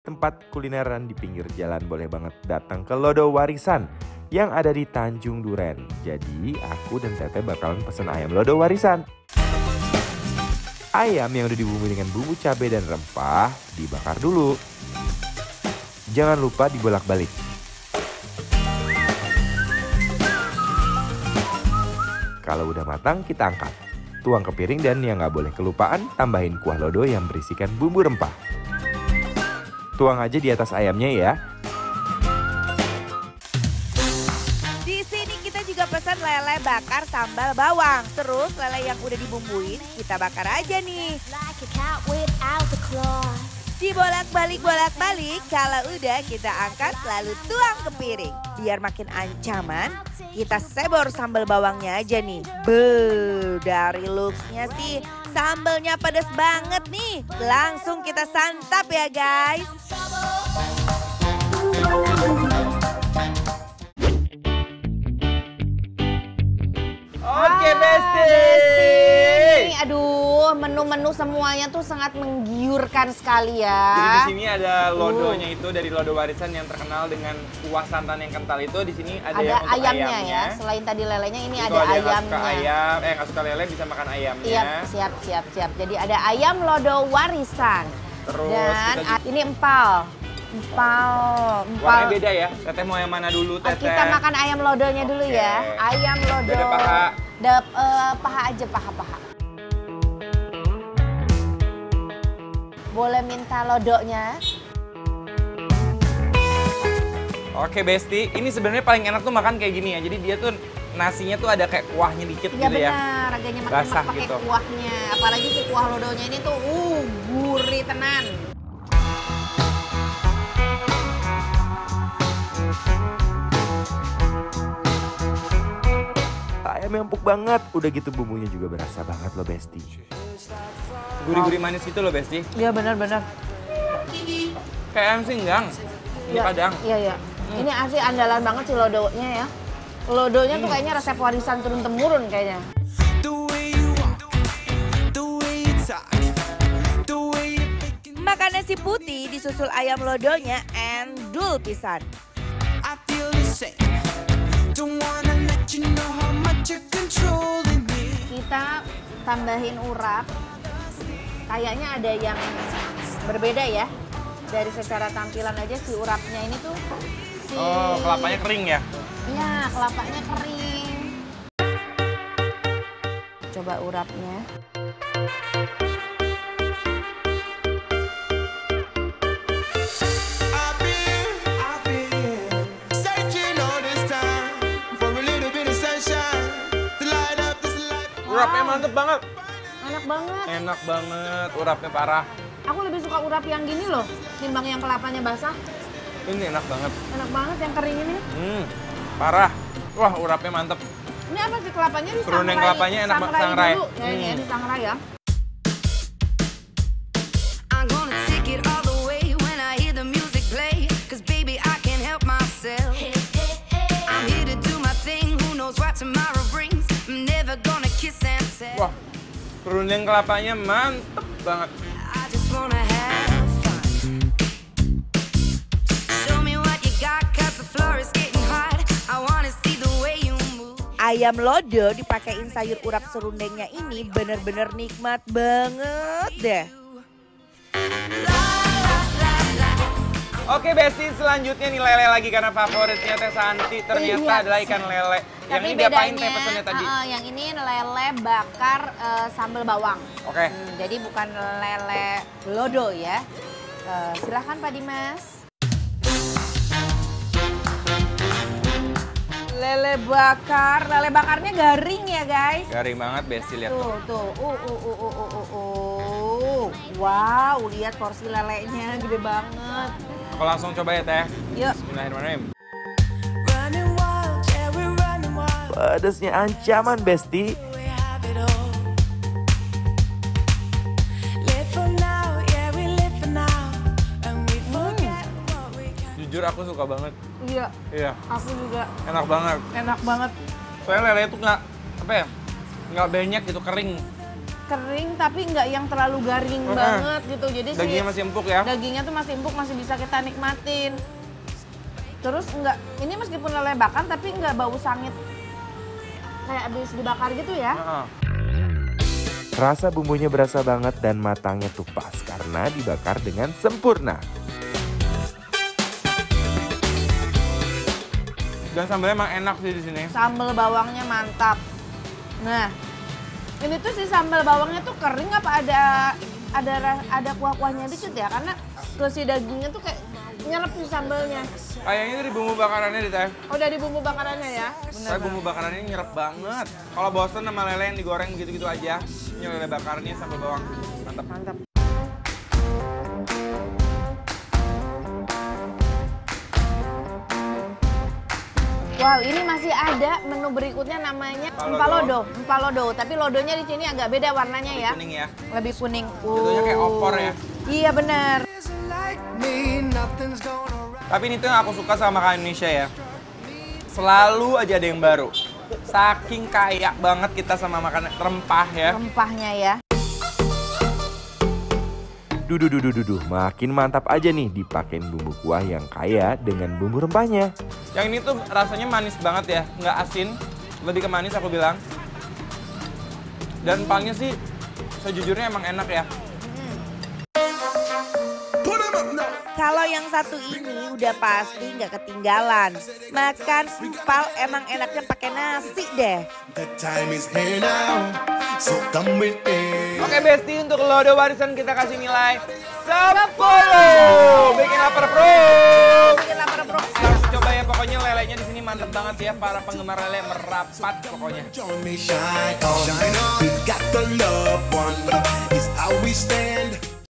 Tempat kulineran di pinggir jalan boleh banget datang ke Lodho Warisan yang ada di Tanjung Duren. Jadi aku dan Tete bakalan pesen ayam Lodho Warisan. Ayam yang udah dibumbui dengan bumbu cabai dan rempah dibakar dulu. Jangan lupa dibolak-balik. Kalau udah matang kita angkat. Tuang ke piring dan yang nggak boleh kelupaan tambahin kuah lodho yang berisikan bumbu rempah. Tuang aja di atas ayamnya ya. Di sini kita juga pesan lele bakar sambal bawang. Terus lele yang udah dibumbuin kita bakar aja nih. Dibolak-balik, kalau udah kita angkat lalu tuang ke piring. Biar makin ancaman, kita sebor sambal bawangnya aja nih. Dari looksnya sih sambalnya pedas banget nih. Langsung kita santap ya guys. Oke Besti. Aduh, menu-menu semuanya tuh sangat menggiurkan sekali ya. Jadi di sini ada lodonya itu dari Lodho Warisan yang terkenal dengan kuah santan yang kental itu. Di sini ada ayamnya ya. Selain tadi lelenya ini ada ayamnya. Kalau ayam, nggak suka lele bisa makan ayamnya. Iya, siap. Jadi ada ayam Lodho Warisan. Terus dan ini empal. Warnanya beda ya. Teteh mau yang mana dulu, Teteh? Kita makan ayam lodonya dulu ya. Ayam Lodho. Ada paha. Paha aja. Boleh minta lodoknya. Oke Besti, ini sebenarnya paling enak tuh makan kayak gini ya. Jadi dia tuh nasinya tuh ada kayak kuahnya dikit gitu ya. Iya benar, agaknya makan pakai kuahnya. Apalagi si kuah lodoknya ini tuh gurih tenan. Ayam yang empuk banget, udah gitu bumbunya juga berasa banget loh Besti. Gurih-gurih manis gitu loh Besti. Iya benar. Kayak ayam singgang di Padang. Iya. Ini asli andalan banget sih lodonya ya. Lodonya tuh kayaknya resep warisan turun-temurun kayaknya. Makan nasi putih disusul ayam lodonya endul pisan. Kita tambahin urap. Kayaknya ada yang berbeda ya. Dari secara tampilan aja si urapnya ini tuh kelapanya kering ya? Iya, kelapanya kering. Coba urapnya. Urapnya mantep banget. Enak banget, urapnya parah. Aku lebih suka urap yang gini loh, timbang yang kelapanya basah. Ini enak banget yang kering ini. Parah. Wah, urapnya mantep. Ini apa sih kelapanya? Ini sangrai. Kelapanya enak banget, sangrai. Ini sangrai ya. Wah, perunding kelapanya mantep banget. Ayam lodho dipakein sayur urap serundengnya ini bener-bener nikmat banget deh. Oke Besti, selanjutnya nih lele lagi karena favoritnya Teh Santi ternyata adalah ikan lele. Yang ini diapain Teh pesannya tadi? Yang ini lele bakar sambal bawang. Oke. Jadi bukan lele lodho ya. Silahkan Pak Dimas. Lele bakarnya garing ya guys. Garing banget Besti, lihat tuh. Wow, lihat porsi lelenya gede banget. Aku langsung coba ya Teh. Yuk. Bismillahirrahmanirrahim. Pedasnya ancaman Besti. Jujur aku suka banget. Iya. Aku juga. Enak banget. Soalnya lele itu nggak banyak gitu, kering. kering tapi nggak yang terlalu garing banget gitu. Jadi dagingnya masih empuk ya? Dagingnya tuh masih empuk, masih bisa kita nikmatin. Terus nggak, ini meskipun lele bakar tapi nggak bau sangit kayak habis dibakar gitu ya. Rasa bumbunya berasa banget dan matangnya tuh pas karena dibakar dengan sempurna. Dan sambalnya emang enak sih di sini. Sambal bawangnya mantap. Nah, ini tuh si sambal bawangnya tuh kering apa ada kuah-kuahnya dikit ya? Karena ke si dagingnya tuh kayak nyelep si sambalnya. Kayaknya dari bumbu bakarannya deh. Oh, dari bumbu bakarannya ya? Bener. Tapi bumbu bakarannya nyerep banget. Kalau bosen sama lele yang digoreng gitu-gitu aja, ini lele bakarnya sambal bawang. Mantap. Mantap. Wow, ini masih ada menu berikutnya namanya empalodo. Tapi lodonya di sini agak beda warnanya ya. Lebih kuning ya. Lebih kuning. Jatuhnya kayak opor ya. Iya benar. Tapi ini tuh yang aku suka sama makanan Indonesia ya. Selalu aja ada yang baru. Saking kaya banget kita sama makanan rempah ya. Rempahnya ya. Duh, makin mantap aja nih dipakein bumbu kuah yang kaya dengan bumbu rempahnya. Yang ini tuh rasanya manis banget ya, nggak asin, lebih ke manis aku bilang. Dan palnya sih sejujurnya emang enak ya. Kalau yang satu ini udah pasti nggak ketinggalan. Makan empal emang enaknya pakai nasi deh. Oke Besti, untuk Lodho Warisan kita kasih nilai 10. Bikin Laper Pro. Bikin Laper Pro. Harus coba ya, pokoknya lelenya di sini mantep banget ya. Para penggemar lele merapat pokoknya.